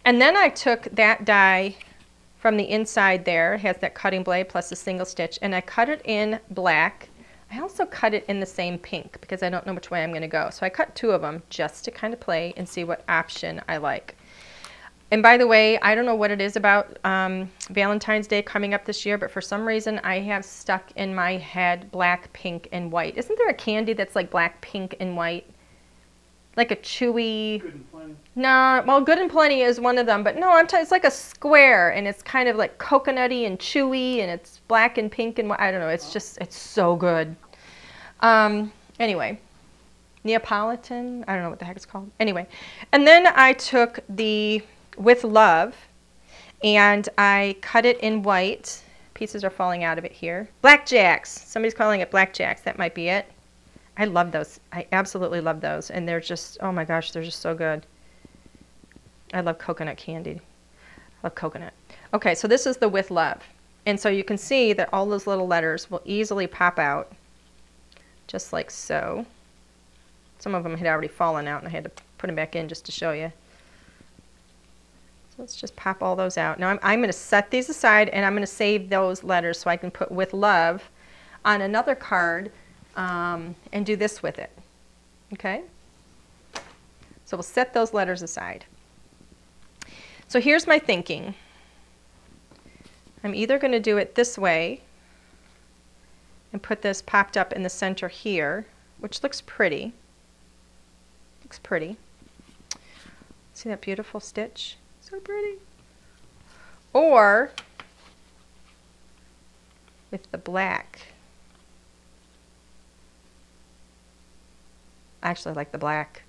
And then I took that die from the inside there, it has that cutting blade plus a single stitch, and I cut it in black. I also cut it in the same pink because I don't know which way I'm going to go. So I cut two of them just to kind of play and see what option I like. And by the way, I don't know what it is about Valentine's Day coming up this year, but for some reason I have stuck in my head black, pink, and white. Isn't there a candy that's like black, pink, and white? Like a chewy... Good and Plenty. No, well, Good and Plenty is one of them, but no, it's like a square, and it's kind of like coconutty and chewy, and it's black and pink and white. I don't know, it's just, it's so good. Anyway. Neapolitan, I don't know what the heck it's called. Anyway, and then I took the With Love, and I cut it in white. Pieces are falling out of it here. Blackjacks. Somebody's calling it blackjacks. That might be it. I love those. I absolutely love those. And they're just, oh my gosh, they're just so good. I love coconut candy. I love coconut. Okay, so this is the With Love. And so you can see that all those little letters will easily pop out, just like so. Some of them had already fallen out, and I had to put them back in just to show you. Let's just pop all those out. Now I'm going to set these aside, and I'm going to save those letters so I can put With Love on another card and do this with it. Okay? So we'll set those letters aside. So here's my thinking. I'm either going to do it this way and put this popped up in the center here, which looks pretty. Looks pretty. See that beautiful stitch? So pretty. Or with the black. Actually, I like the black.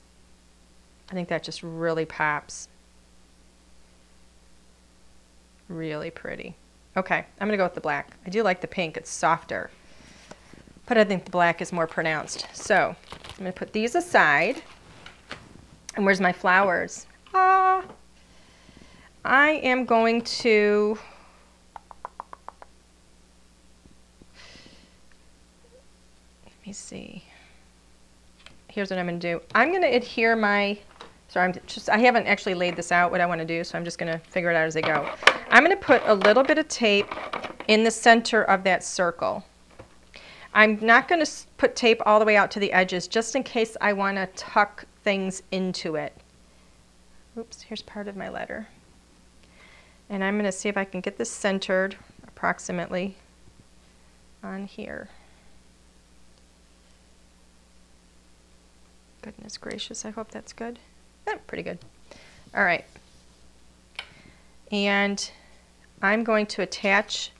I think that just really pops. Really pretty. Okay, I'm gonna go with the black. I do like the pink, it's softer. But I think the black is more pronounced. So I'm gonna put these aside. And where's my flowers? Ah! I am going to let me see. Here's what I'm going to do. I'm going to adhere my I haven't actually laid this out what I want to do, so I'm just going to figure it out as I go. I'm going to put a little bit of tape in the center of that circle. I'm not going to put tape all the way out to the edges, just in case I want to tuck things into it. Oops, here's part of my letter. And I'm going to see if I can get this centered approximately on here. Goodness gracious, I hope that's good. Oh, pretty good. All right. And I'm going to attach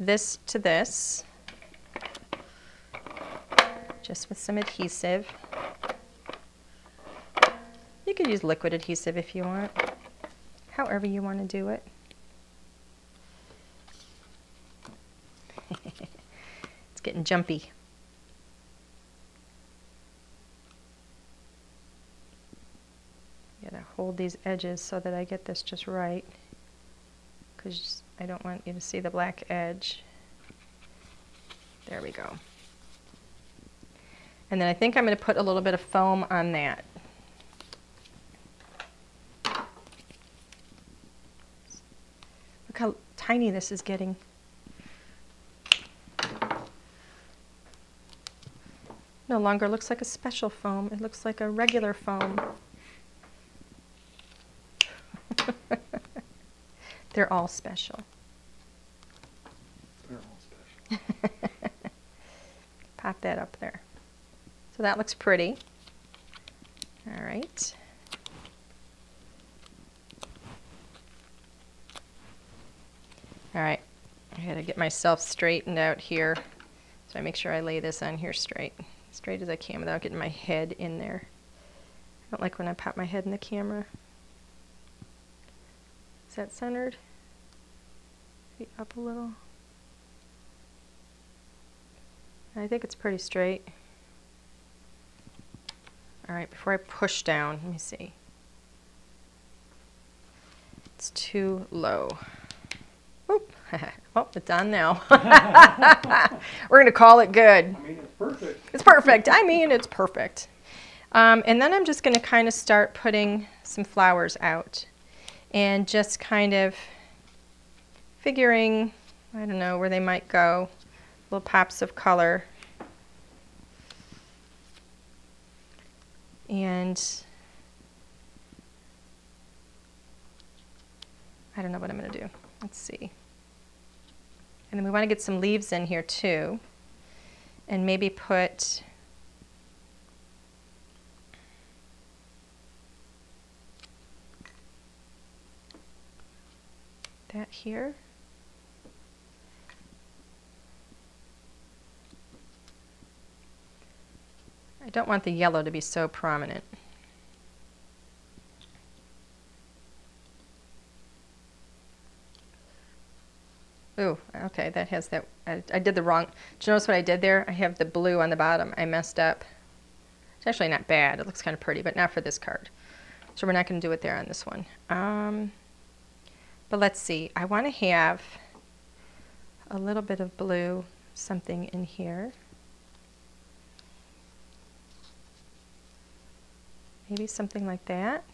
this to this just with some adhesive. You could use liquid adhesive if you want, however you want to do it. It's getting jumpy. Gotta hold these edges so that I get this just right, because I don't want you to see the black edge. There we go. And then I think I'm going to put a little bit of foam on that. Look how tiny this is getting. No longer looks like a special foam. It looks like a regular foam. They're all special. They're all special. Pop that up there. So that looks pretty. All right. All right, I gotta get myself straightened out here. So I make sure I lay this on here straight. Straight as I can without getting my head in there. I don't like when I pop my head in the camera. Is that centered? Maybe up a little. I think it's pretty straight. All right, before I push down, let me see. It's too low. Oh, it's on now. We're going to call it good. I mean, it's perfect. It's perfect. I mean, it's perfect. And then I'm just going to kind of start putting some flowers out and just kind of figuring, I don't know, where they might go. Little pops of color. And I don't know what I'm going to do. Let's see. And then we want to get some leaves in here too, and maybe put that here. I don't want the yellow to be so prominent. Ooh, okay, that has that. I did the wrong. Did you notice what I did there? I have the blue on the bottom. I messed up. It's actually not bad. It looks kind of pretty, but not for this card. So we're not going to do it there on this one. But let's see. I want to have a little bit of blue something in here. Maybe something like that.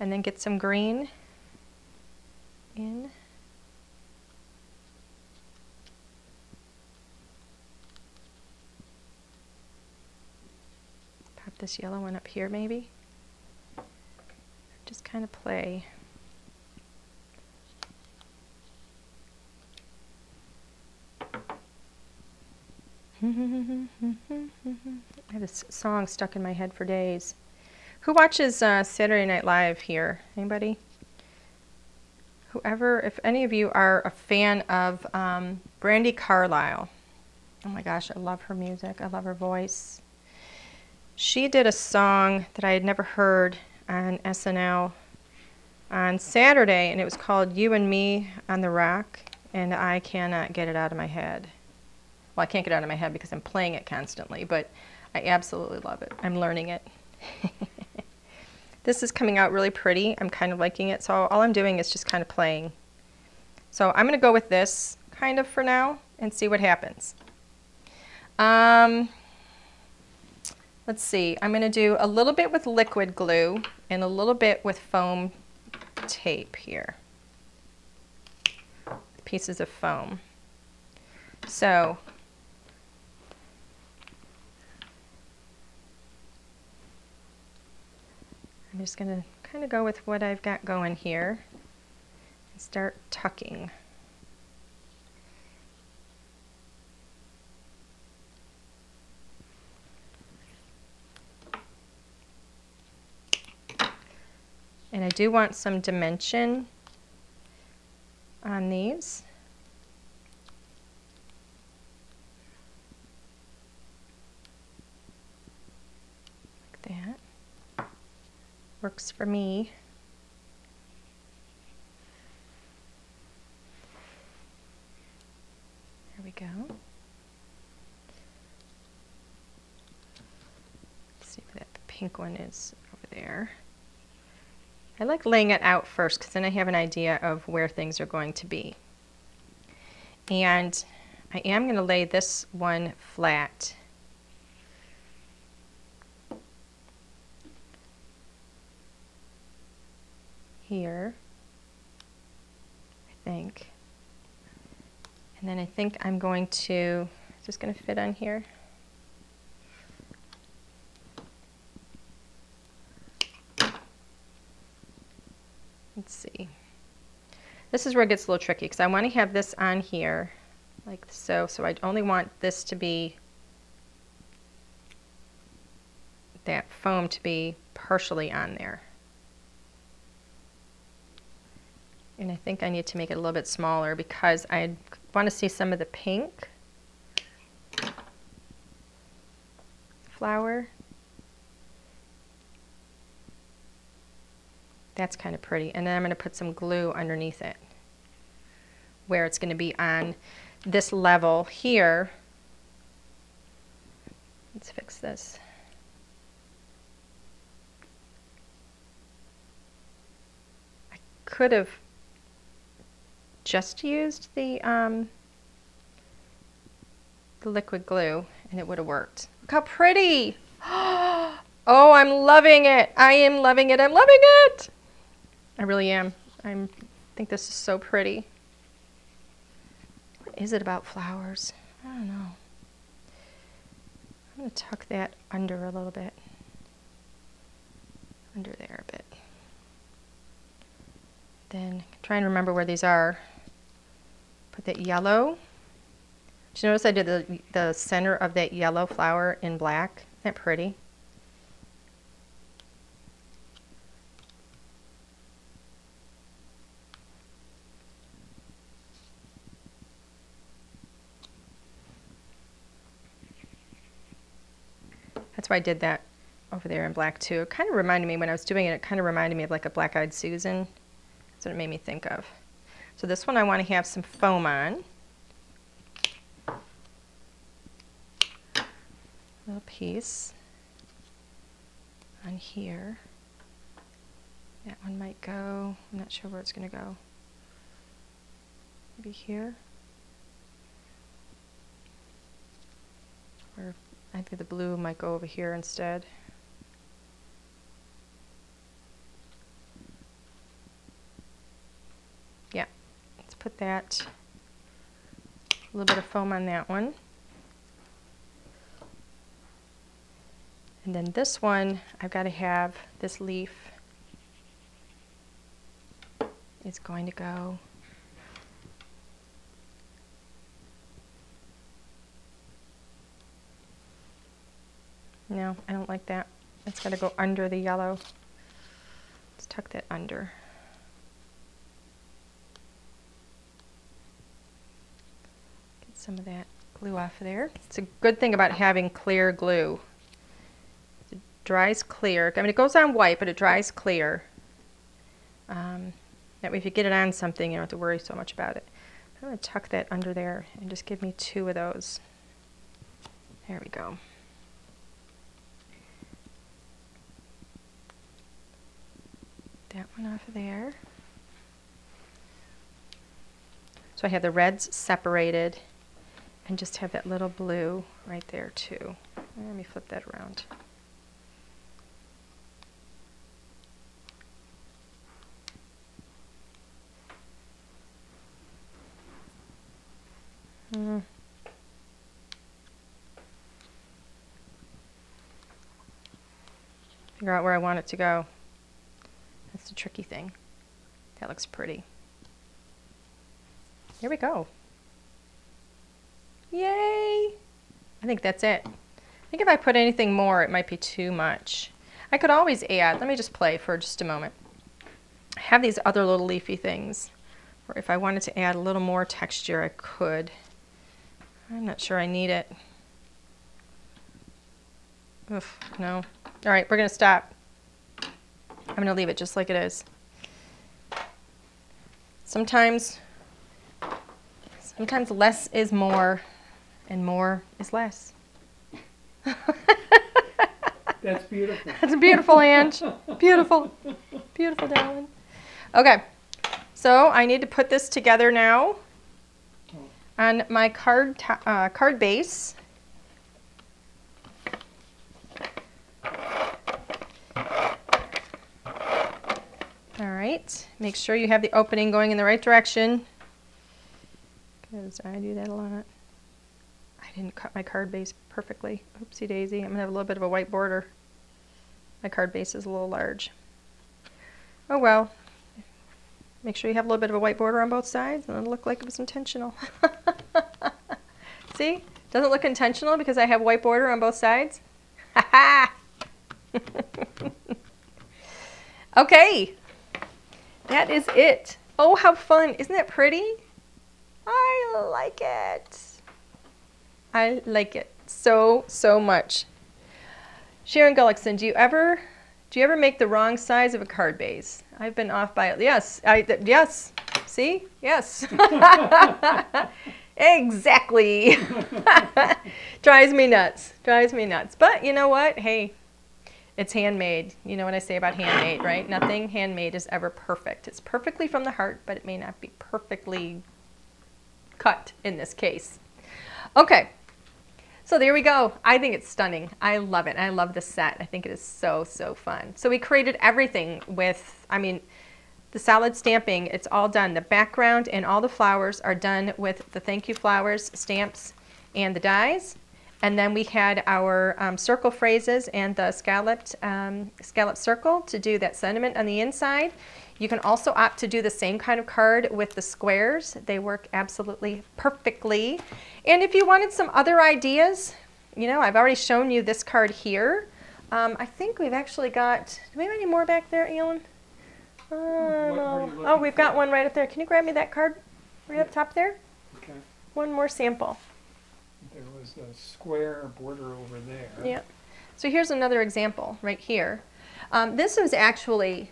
And then get some green in. Pop this yellow one up here maybe. Just kind of play. I have this song stuck in my head for days. Who watches Saturday Night Live here? Anybody? Whoever, if any of you are a fan of Brandi Carlile. Oh my gosh, I love her music. I love her voice. She did a song that I had never heard on SNL on Saturday, and it was called You and Me on the Rock, and I cannot get it out of my head. Well, I can't get it out of my head because I'm playing it constantly, but I absolutely love it. I'm learning it. This is coming out really pretty. I'm kind of liking it, so all I'm doing is just kind of playing. So I'm going to go with this kind of for now and see what happens. Let's see. I'm going to do a little bit with liquid glue and a little bit with foam tape here. Pieces of foam. So I'm just going to kind of go with what I've got going here and start tucking. And I do want some dimension on these. Like that. Works for me. There we go. Let's see if that pink one is over there. I like laying it out first because then I have an idea of where things are going to be. And I am going to lay this one flat. Here, I think. And then I think I'm going to, is this going to fit on here? Let's see. This is where it gets a little tricky because I want to have this on here like so. So I only want this to be, that foam to be partially on there. And I think I need to make it a little bit smaller because I want to see some of the pink flower. That's kind of pretty. And then I'm going to put some glue underneath it where it's going to be on this level here. Let's fix this. I could have just used the liquid glue and it would have worked. Look how pretty. Oh, I'm loving it. I am loving it. I'm loving it. I really am. I think this is so pretty. What is it about flowers? I don't know. I'm going to tuck that under a little bit. Under there a bit. Then trying to remember where these are. Put that yellow. Did you notice I did the center of that yellow flower in black? Isn't that pretty? That's why I did that over there in black too. It kind of reminded me, when I was doing it, it kind of reminded me of like a Black-Eyed Susan. That's what it made me think of. So this one I want to have some foam on. A little piece on here. That one might go, I'm not sure where it's going to go. Maybe here. Or I think the blue might go over here instead. Yeah, let's put that, a little bit of foam on that one. And then this one, I've got to have this leaf. It's going to go. No, I don't like that. It's got to go under the yellow. Let's tuck that under. Get some of that glue off of there. It's a good thing about having clear glue. It dries clear. I mean, it goes on white, but it dries clear. That way, if you get it on something, you don't have to worry so much about it. I'm going to tuck that under there and just give me two of those. There we go. That one off of there. So I have the reds separated and just have that little blue right there too. Let me flip that around. Figure out where I want it to go. That's the tricky thing. That looks pretty. Here we go. Yay! I think that's it. I think if I put anything more, it might be too much. I could always add. Let me just play for just a moment. I have these other little leafy things, or if I wanted to add a little more texture, I could. I'm not sure I need it. Oof, no. All right, we're gonna stop. I'm going to leave it just like it is. Sometimes less is more, and more is less. That's beautiful. That's beautiful, Ange. Beautiful. Beautiful, darling. Okay, so I need to put this together now on my card base. All right, make sure you have the opening going in the right direction, because I do that a lot. I didn't cut my card base perfectly. Oopsie daisy, I'm going to have a little bit of a white border. My card base is a little large. Oh well, make sure you have a little bit of a white border on both sides, and it'll look like it was intentional. See, it doesn't look intentional because I have white border on both sides. Ha ha! Okay. That is it. Oh, how fun. Isn't that pretty? I like it. I like it so, so much. Sharon Gullickson, do you ever make the wrong size of a card base? I've been off by it. Yes. Yes. See? Yes. Exactly. Drives me nuts. Drives me nuts. But you know what? Hey. It's handmade. You know what I say about handmade, right? Nothing handmade is ever perfect. It's perfectly from the heart, but it may not be perfectly cut in this case. Okay, so there we go. I think it's stunning. I love it. I love the set. I think it is so, so fun. So we created everything with, I mean, the solid stamping, it's all done. The background and all the flowers are done with the Thank You Flowers stamps and the dies. And then we had our circle phrases and the scalloped scallop circle to do that sentiment on the inside. You can also opt to do the same kind of card with the squares. They work absolutely perfectly. And if you wanted some other ideas, you know, I've already shown you this card here. I think we've actually got, do we have any more back there, Alan? Oh, we've got one right up there. Can you grab me that card right up top there? Okay. One more sample. There was a square border over there. Yeah. So here's another example right here. This is actually,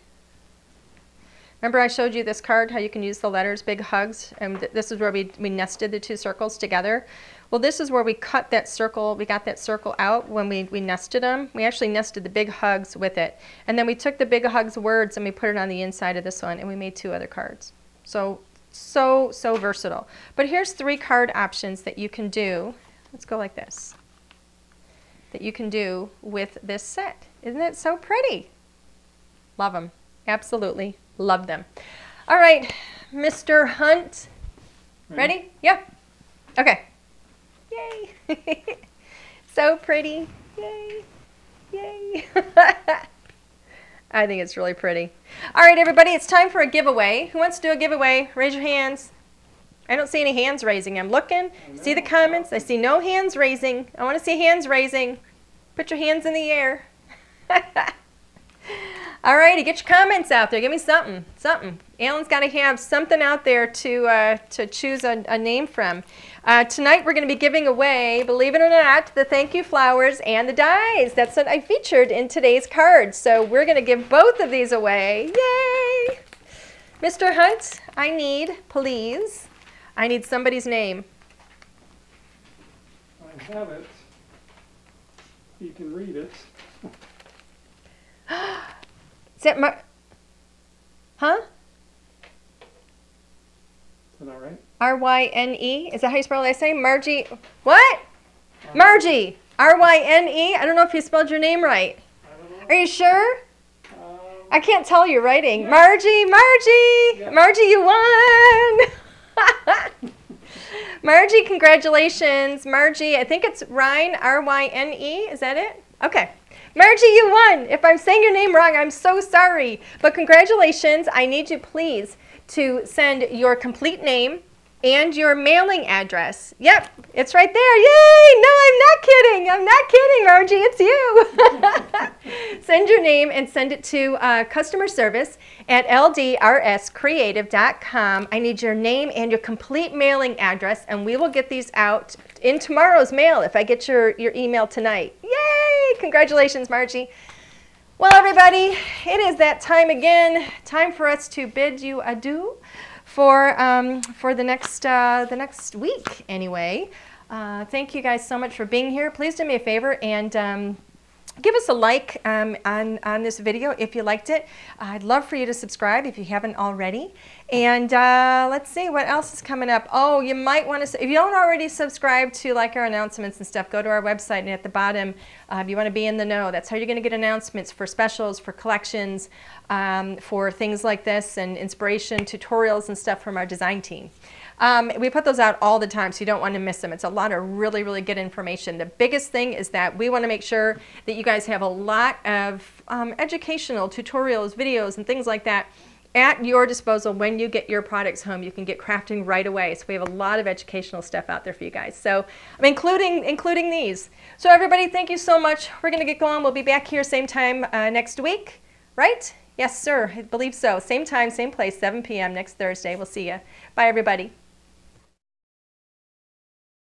remember I showed you this card, how you can use the letters, big hugs, and this is where we nested the two circles together. Well, this is where we cut that circle, we got that circle out when we nested them. We actually nested the big hugs with it. And then we took the big hugs words and we put it on the inside of this one and we made two other cards. So versatile. But here's three card options that you can do. Let's go like this. That you can do with this set. Isn't it so pretty? Love them. Absolutely love them. All right, Mr. Hunt. Ready? Yeah. Okay. Yay. So pretty. Yay. Yay. I think it's really pretty. All right, everybody, it's time for a giveaway. Who wants to do a giveaway? Raise your hands. I don't see any hands raising. I'm looking, see the comments. I see no hands raising. I want to see hands raising. Put your hands in the air. All righty, get your comments out there. Give me something, something. Alan's got to have something out there to choose a name from. Tonight we're going to be giving away, believe it or not, the Thank You Flowers and the dies. That's what I featured in today's card. So we're going to give both of these away. Yay! Mr. Hunt, I need, please, I need somebody's name. I have it. You can read it. Is that my... Huh? Isn't that right? R-Y-N-E. Is that how you spell it? I say Margie. What? Margie. R-Y-N-E. I don't know if you spelled your name right. I don't know. Are you sure? I can't tell you're writing. Yeah. Margie, Margie. Yeah. Margie, you won. Margie, congratulations. Margie, I think it's Rhine, R-Y-N-E. Is that it? Okay. Margie, you won. If I'm saying your name wrong, I'm so sorry. But congratulations. I need you, please, to send your complete name and your mailing address. Yep, it's right there. Yay! No, I'm not kidding. I'm not kidding, Margie. It's you. Send your name and send it to customer service at LDRScreative.com. I need your name and your complete mailing address, and we will get these out in tomorrow's mail if I get your email tonight. Yay! Congratulations, Margie. Well, everybody, it is that time again. Time for us to bid you adieu for the next week anyway. Thank you guys so much for being here. Please do me a favor and give us a like on this video if you liked it. I'd love for you to subscribe if you haven't already. And let's see what else is coming up. Oh, you might want to, if you don't already subscribe to like our announcements and stuff, go to our website and at the bottom, if you want to be in the know, that's how you're going to get announcements for specials, for collections, for things like this and inspiration tutorials and stuff from our design team. We put those out all the time, so you don't want to miss them. It's a lot of really, really good information. The biggest thing is that we want to make sure that you guys have a lot of educational tutorials, videos, and things like that at your disposal when you get your products home. You can get crafting right away. So we have a lot of educational stuff out there for you guys. So I'm including these. So everybody, thank you so much. We're going to get going. We'll be back here same time next week, right? Yes, sir. I believe so. Same time, same place, 7 p.m. next Thursday. We'll see you. Bye, everybody.